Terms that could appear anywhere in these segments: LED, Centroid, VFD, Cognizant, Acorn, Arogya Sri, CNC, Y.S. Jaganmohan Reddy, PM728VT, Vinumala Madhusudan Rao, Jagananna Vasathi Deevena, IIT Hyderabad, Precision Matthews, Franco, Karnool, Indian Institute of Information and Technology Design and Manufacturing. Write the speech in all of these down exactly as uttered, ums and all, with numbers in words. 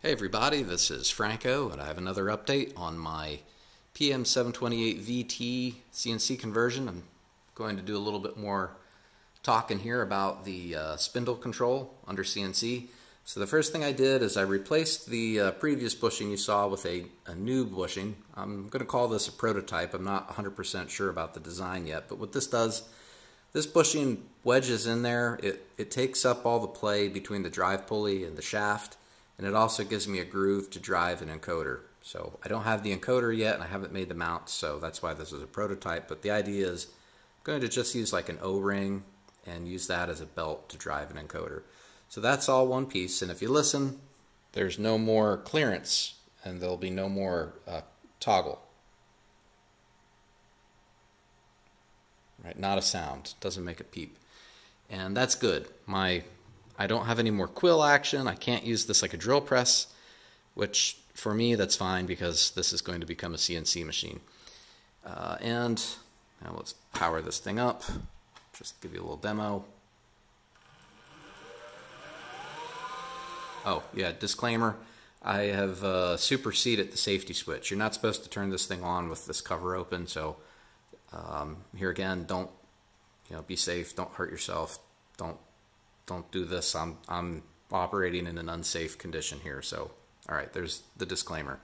Hey everybody, this is Franco and I have another update on my P M seven twenty-eight V T C N C conversion. I'm going to do a little bit more talking here about the uh, spindle control under C N C. So the first thing I did is I replaced the uh, previous bushing you saw with a, a new bushing. I'm going to call this a prototype. I'm not one hundred percent sure about the design yet, but what this does, this bushing wedges in there. It, it takes up all the play between the drive pulley and the shaft. And it also gives me a groove to drive an encoder. So I don't have the encoder yet and I haven't made the mount, so that's why this is a prototype. But the idea is I'm going to just use like an O-ring and use that as a belt to drive an encoder. So that's all one piece. And if you listen, there's no more clearance and there'll be no more uh, toggle. Right, not a sound, doesn't make a peep. And that's good. My I don't have any more quill action. I can't use this like a drill press, which for me that's fine because this is going to become a C N C machine. Uh, and now let's power this thing up, just give you a little demo. Oh yeah, disclaimer, I have uh, superseded the safety switch. You're not supposed to turn this thing on with this cover open, so um, here again, don't, you know, be safe, don't hurt yourself, don't Don't do this. I'm, I'm operating in an unsafe condition here. So, all right, there's the disclaimer.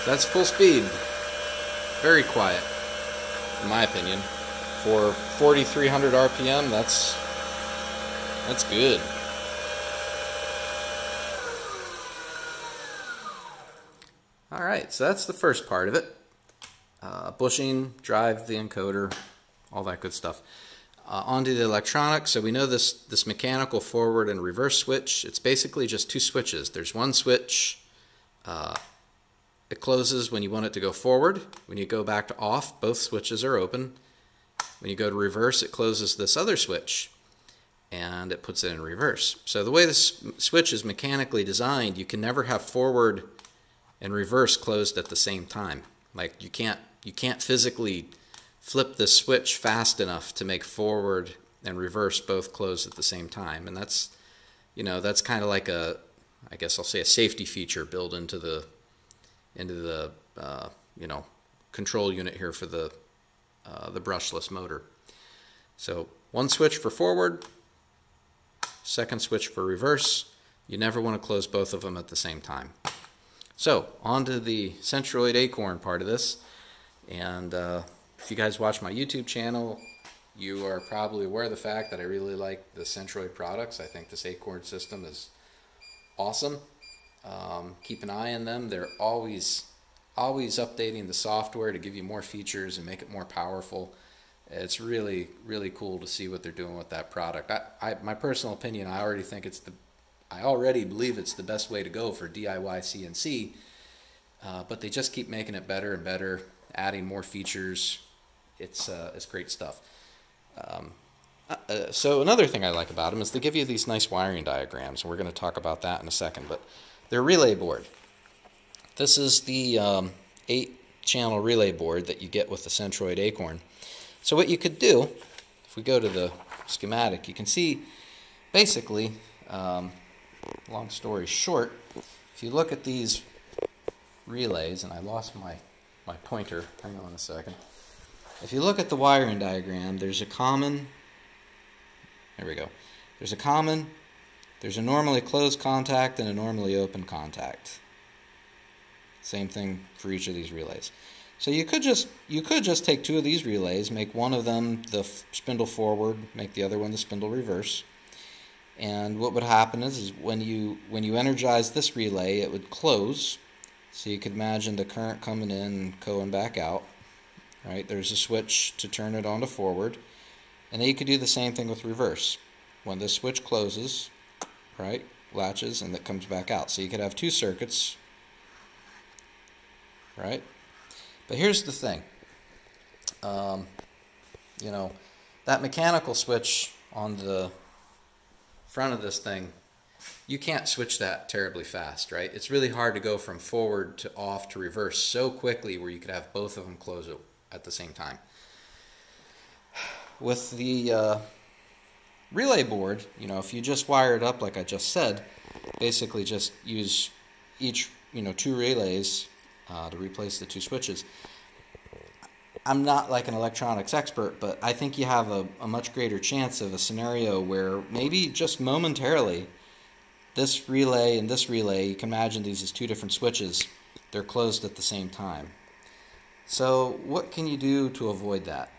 So that's full speed. Very quiet, in my opinion. For forty-three hundred R P M, that's, that's good. All right, so that's the first part of it. Uh, bushing, drive the encoder, all that good stuff. Uh, onto the electronics. So we know this, this mechanical forward and reverse switch, it's basically just two switches. There's one switch, uh, it closes when you want it to go forward. When you go back to off, both switches are open. When you go to reverse, it closes this other switch and it puts it in reverse. So the way this switch is mechanically designed, you can never have forward and reverse closed at the same time. Like you can't You can't physically flip the switch fast enough to make forward and reverse both close at the same time. And that's, you know, that's kind of like a, I guess I'll say a safety feature built into the, into the, uh, you know, control unit here for the, uh, the brushless motor. So one switch for forward, second switch for reverse. You never want to close both of them at the same time. So onto the Centroid Acorn part of this. And uh, if you guys watch my YouTube channel, you are probably aware of the fact that I really like the Centroid products. I think this Acorn system is awesome. Um, keep an eye on them. They're always, always updating the software to give you more features and make it more powerful. It's really, really cool to see what they're doing with that product. I, I, my personal opinion, I already think it's the, I already believe it's the best way to go for D I Y C N C, uh, but they just keep making it better and better. Adding more features, it's uh, it's great stuff. Um, uh, so another thing I like about them is they give you these nice wiring diagrams, and we're going to talk about that in a second. But their relay board, this is the um, eight-channel relay board that you get with the Centroid Acorn. So what you could do, if we go to the schematic, you can see basically, um, long story short, if you look at these relays, and I lost my my pointer, hang on a second. If you look at the wiring diagram, there's a common, there we go, there's a common, there's a normally closed contact and a normally open contact. Same thing for each of these relays. So you could just, you could just take two of these relays, make one of them the spindle forward, make the other one the spindle reverse. And what would happen is, is when you, when you energize this relay, it would close. So you could imagine the current coming in and going back out, right? There's a switch to turn it on to forward. And then you could do the same thing with reverse. When this switch closes, right, latches, and it comes back out. So you could have two circuits, right? But here's the thing. Um, you know, that mechanical switch on the front of this thing, you can't switch that terribly fast, right? It's really hard to go from forward to off to reverse so quickly where you could have both of them close at the same time. with the uh, relay board, you know, if you just wire it up like I just said, basically just use each, you know, two relays uh, to replace the two switches. I'm not like an electronics expert, but I think you have a, a much greater chance of a scenario where maybe just momentarily this relay and this relay, you can imagine these as two different switches, they're closed at the same time. So what can you do to avoid that?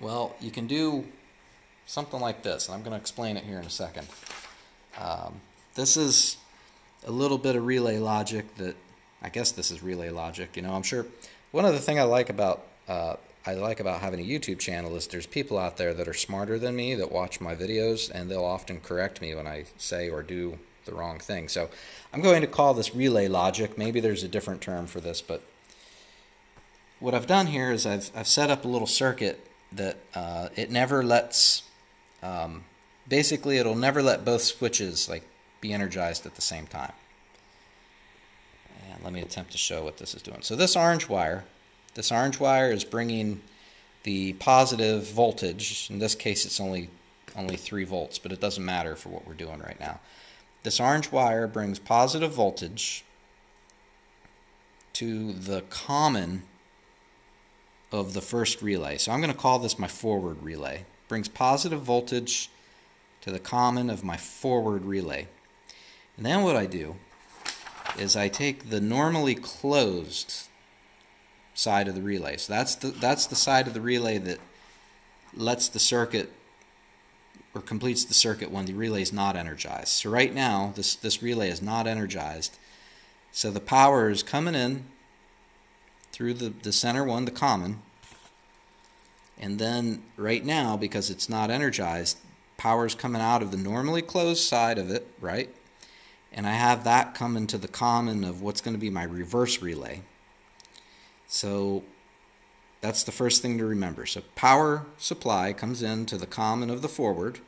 Well, you can do something like this, and I'm going to explain it here in a second. Um, this is a little bit of relay logic that, I guess this is relay logic, you know, I'm sure. One other thing I like about uh, I like about having a YouTube channel is there's people out there that are smarter than me that watch my videos, and they'll often correct me when I say or do the wrong thing. So I'm going to call this relay logic. Maybe there's a different term for this, but what I've done here is I've, I've set up a little circuit that uh, it never lets, um, basically it'll never let both switches like be energized at the same time. Let me attempt to show what this is doing. So this orange wire, this orange wire is bringing the positive voltage. In this case, it's only only three volts, but it doesn't matter for what we're doing right now. This orange wire brings positive voltage to the common of the first relay. So I'm going to call this my forward relay. It brings positive voltage to the common of my forward relay. And then what I do is I take the normally closed side of the relay. So that's the, that's the side of the relay that lets the circuit or completes the circuit when the relay is not energized. So right now, this, this relay is not energized. So the power is coming in through the, the center one, the common. And then right now, because it's not energized, power is coming out of the normally closed side of it, right? And I have that come into the common of what's going to be my reverse relay. So that's the first thing to remember. So power supply comes into the common of the forward.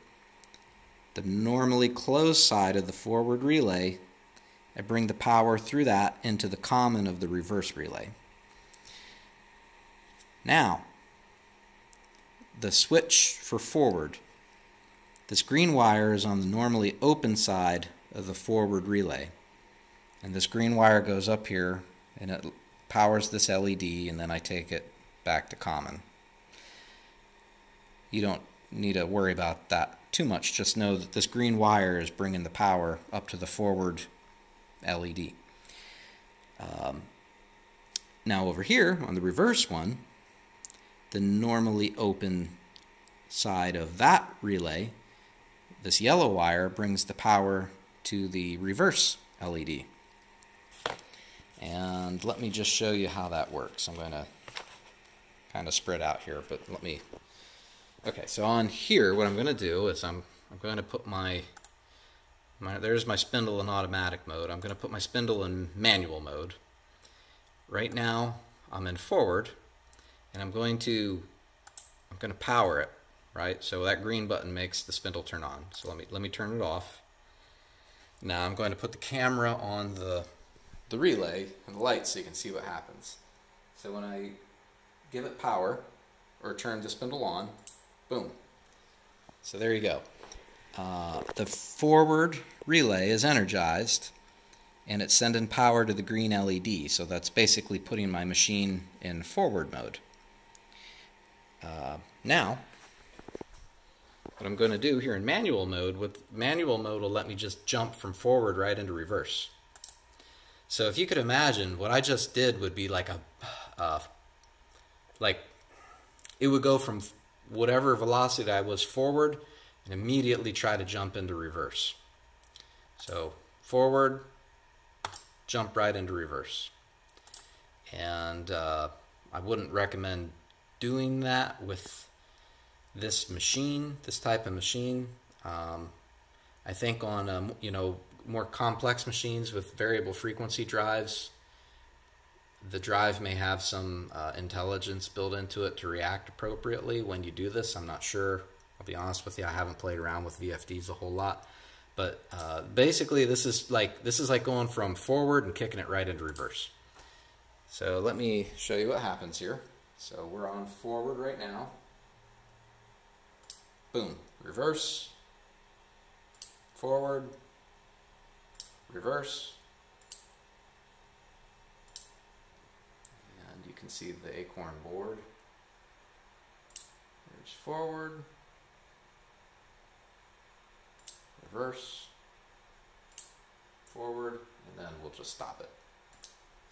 The normally closed side of the forward relay, I bring the power through that into the common of the reverse relay. Now, the switch for forward. This green wire is on the normally open side of the forward relay, and this green wire goes up here and it powers this L E D, and then I take it back to common. You don't need to worry about that too much, just know that this green wire is bringing the power up to the forward L E D. Um, now over here on the reverse one, the normally open side of that relay, this yellow wire brings the power to the reverse L E D. And let me just show you how that works. I'm going to kind of spread out here, but let me... Okay, so on here, what I'm going to do is I'm, I'm going to put my, my... There's my spindle in automatic mode. I'm going to put my spindle in manual mode. Right now, I'm in forward, and I'm going to, I'm going to power it, right? So that green button makes the spindle turn on. So let me, let me turn it off. Now I'm going to put the camera on the, the relay and the light so you can see what happens. So when I give it power or turn the spindle on, boom. So there you go. Uh, the forward relay is energized and it's sending power to the green L E D. So that's basically putting my machine in forward mode. Uh, now, what I'm going to do here in manual mode, with manual mode will let me just jump from forward right into reverse. So if you could imagine, what I just did would be like a, uh, like it would go from whatever velocity I was forward and immediately try to jump into reverse. So forward, jump right into reverse. And uh, I wouldn't recommend doing that with this machine, this type of machine. um, I think on um, you know, more complex machines with variable frequency drives, the drive may have some uh, intelligence built into it to react appropriately when you do this. I'm not sure. I'll be honest with you. I haven't played around with V F Ds a whole lot, but uh, basically this is like this is like going from forward and kicking it right into reverse. So let me show you what happens here. So we're on forward right now. boom, reverse, forward, reverse. And you can see the Acorn board. There's forward, reverse, forward, and then we'll just stop it.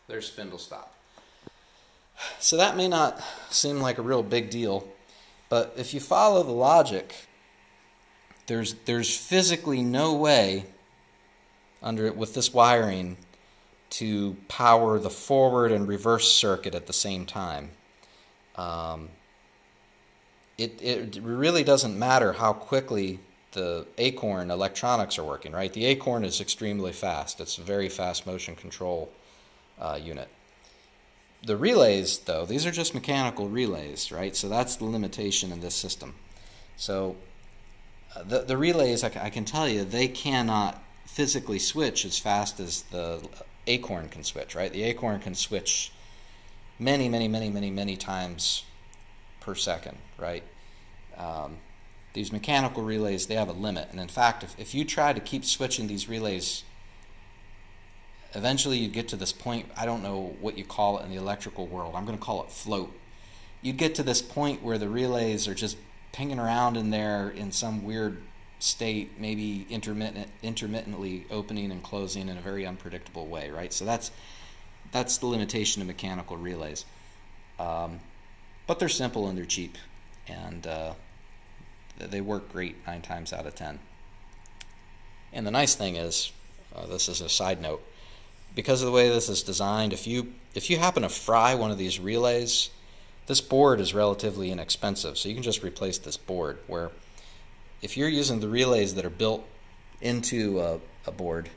There's spindle stop. So that may not seem like a real big deal, but if you follow the logic, there's there's physically no way under with this wiring to power the forward and reverse circuit at the same time. Um, it it really doesn't matter how quickly the Acorn electronics are working, right? The Acorn is extremely fast. It's a very fast motion control uh, unit. The relays, though, these are just mechanical relays, right? So that's the limitation in this system. So uh, the, the relays, I, c I can tell you, they cannot physically switch as fast as the Acorn can switch, right? The Acorn can switch many, many, many, many, many times per second, right? Um, these mechanical relays, they have a limit. And in fact, if, if you try to keep switching these relays, eventually you'd get to this point, I don't know what you call it in the electrical world, I'm going to call it float. You'd get to this point where the relays are just pinging around in there in some weird state, maybe intermittent, intermittently opening and closing in a very unpredictable way, right? So that's, that's the limitation of mechanical relays. Um, but they're simple and they're cheap, and uh, they work great nine times out of ten. And the nice thing is, uh, this is a side note, because of the way this is designed, if you if you happen to fry one of these relays, this board is relatively inexpensive, so you can just replace this board. Where if you're using the relays that are built into a, a board,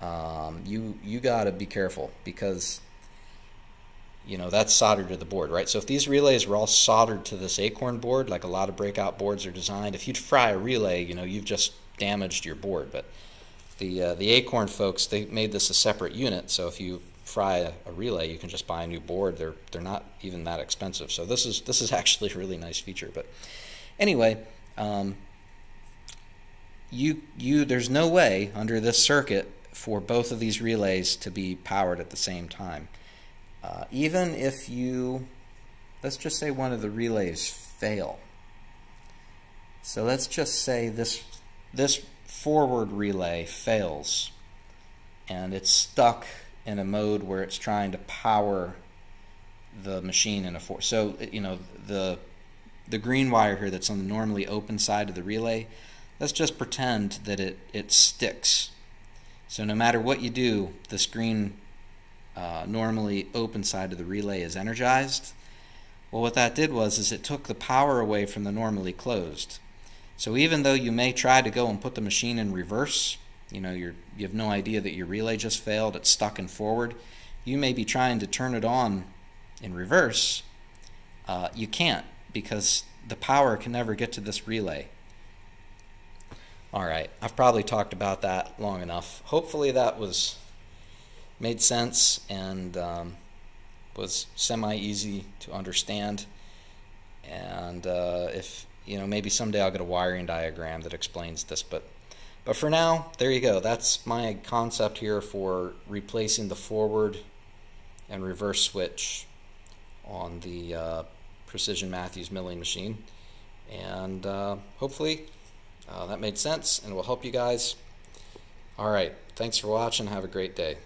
um, you you gotta be careful, because you know that's soldered to the board, right? So if these relays were all soldered to this Acorn board, like a lot of breakout boards are designed, if you'd fry a relay, you know you've just damaged your board. But The, uh, the Acorn folks, they made this a separate unit, so if you fry a, a relay, you can just buy a new board. They're, they're not even that expensive, so this is, this is actually a really nice feature. But anyway, um, you, you, there's no way under this circuit for both of these relays to be powered at the same time. Uh, even if you, let's just say one of the relays fail. So let's just say this, this forward relay fails and it's stuck in a mode where it's trying to power the machine in a forward. So you know the the green wire here that's on the normally open side of the relay, let's just pretend that it it sticks. So no matter what you do, this green uh, normally open side of the relay is energized. Well, what that did was is it took the power away from the normally closed. So even though you may try to go and put the machine in reverse, you know, you're, you have no idea that your relay just failed, it's stuck in forward, you may be trying to turn it on in reverse, uh, you can't, because the power can never get to this relay. All right, I've probably talked about that long enough. Hopefully that was made sense and um, was semi-easy to understand. And uh, if you know, maybe someday I'll get a wiring diagram that explains this, but but for now, there you go. That's my concept here for replacing the forward and reverse switch on the uh, Precision Matthews milling machine. And uh, hopefully uh, that made sense and will help you guys. All right, thanks for watching. Have a great day.